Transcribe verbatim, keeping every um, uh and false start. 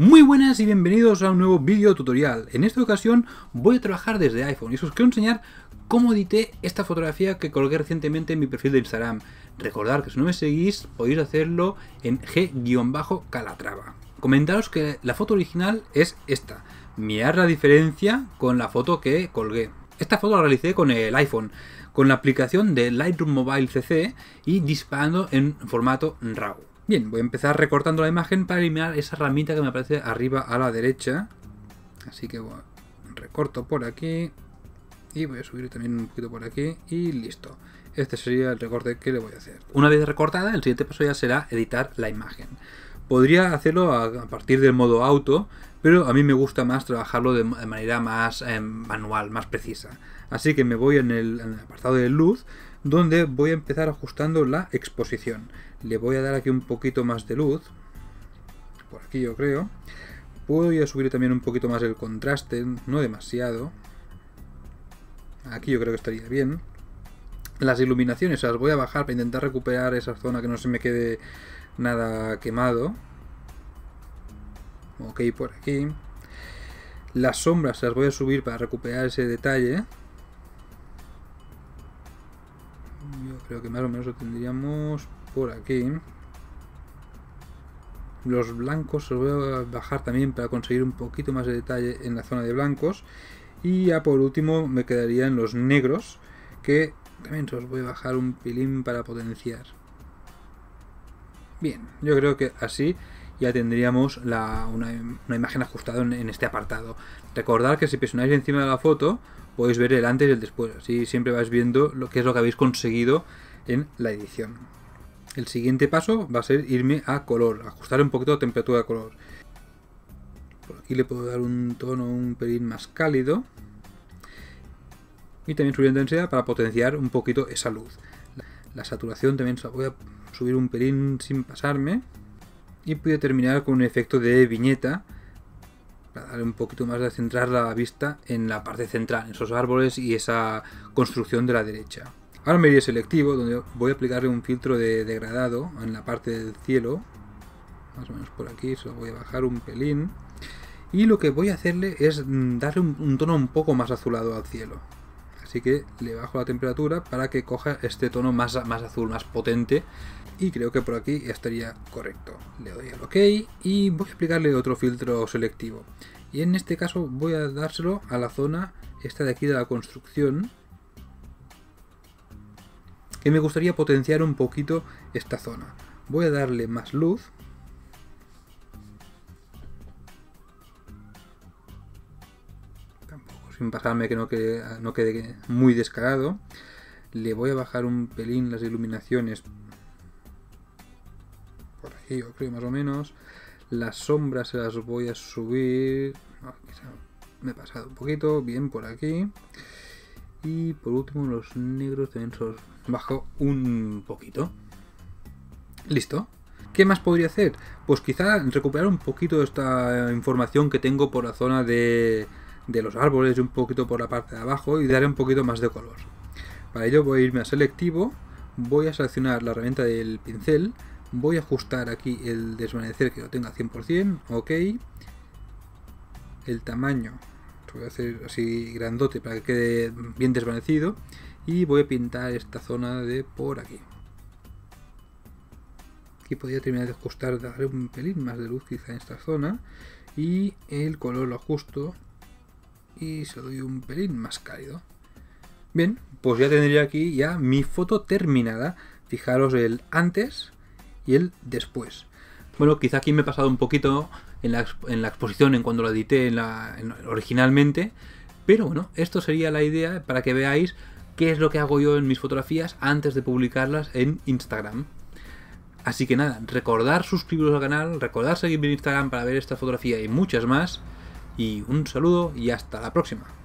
Muy buenas y bienvenidos a un nuevo vídeo tutorial. En esta ocasión voy a trabajar desde iPhone y os quiero enseñar cómo edité esta fotografía que colgué recientemente en mi perfil de Instagram. Recordad que si no me seguís podéis hacerlo en g_calatrava. Comentaros que la foto original es esta. Mirad la diferencia con la foto que colgué. Esta foto la realicé con el iPhone, con la aplicación de Lightroom Mobile C C y disparando en formato RAW. Bien, voy a empezar recortando la imagen para eliminar esa ramita que me aparece arriba a la derecha. Así que bueno, recorto por aquí y voy a subir también un poquito por aquí y listo. Este sería el recorte que le voy a hacer. Una vez recortada, el siguiente paso ya será editar la imagen. Podría hacerlo a partir del modo auto, pero a mí me gusta más trabajarlo de manera más eh, manual, más precisa. Así que me voy en el, en el apartado de luz, donde voy a empezar ajustando la exposición. Le voy a dar aquí un poquito más de luz, por aquí yo creo. Voy a subir también un poquito más el contraste, no demasiado. Aquí yo creo que estaría bien. Las iluminaciones las voy a bajar para intentar recuperar esa zona que no se me quede nada quemado. Ok, por aquí. Las sombras las voy a subir para recuperar ese detalle. Yo creo que más o menos lo tendríamos por aquí. Los blancos los voy a bajar también para conseguir un poquito más de detalle en la zona de blancos. Y ya por último me quedarían los negros, que también los voy a bajar un pilín para potenciar. Bien, yo creo que así ya tendríamos la, una, una imagen ajustada en, en este apartado. Recordad que si presionáis encima de la foto podéis ver el antes y el después, así siempre vais viendo lo que es lo que habéis conseguido en la edición. El siguiente paso va a ser irme a color, ajustar un poquito la temperatura de color. Por aquí le puedo dar un tono un pelín más cálido y también subir la intensidad para potenciar un poquito esa luz. La, la saturación también se la voy a subir un pelín sin pasarme. Y pude terminar con un efecto de viñeta para darle un poquito más de centrar la vista en la parte central, en esos árboles y esa construcción de la derecha. Ahora me iré selectivo, donde voy a aplicarle un filtro de degradado en la parte del cielo, más o menos por aquí, se lo voy a bajar un pelín. Y lo que voy a hacerle es darle un, un tono un poco más azulado al cielo. Así que le bajo la temperatura para que coja este tono más, más azul, más potente. Y creo que por aquí ya estaría correcto. Le doy al OK y voy a aplicarle otro filtro selectivo. Y en este caso voy a dárselo a la zona esta de aquí de la construcción, que me gustaría potenciar un poquito esta zona. Voy a darle más luz. Sin pasarme que no quede, no quede muy descarado. Le voy a bajar un pelín las iluminaciones. Por aquí yo creo más o menos. Las sombras se las voy a subir. No, quizá me he pasado un poquito. Bien, por aquí. Y por último los negros también se los bajo un poquito. Listo. ¿Qué más podría hacer? Pues quizá recuperar un poquito esta información que tengo por la zona de... de los árboles y un poquito por la parte de abajo y darle un poquito más de color. Para ello voy a irme a selectivo, voy a seleccionar la herramienta del pincel, voy a ajustar aquí el desvanecer que lo tenga cien por cien, ok, el tamaño lo voy a hacer así grandote para que quede bien desvanecido y voy a pintar esta zona de por aquí. Aquí podría terminar de ajustar, darle un pelín más de luz quizá en esta zona y el color lo ajusto y se lo doy un pelín más cálido. Bien, pues ya tendría aquí ya mi foto terminada. Fijaros el antes y el después. Bueno, quizá aquí me he pasado un poquito en la, en la exposición, en cuando la edité en la, en, originalmente, pero bueno, esto sería la idea para que veáis qué es lo que hago yo en mis fotografías antes de publicarlas en Instagram. Así que nada, recordad suscribiros al canal, recordad seguirme en Instagram para ver esta fotografía y muchas más. Y un saludo y hasta la próxima.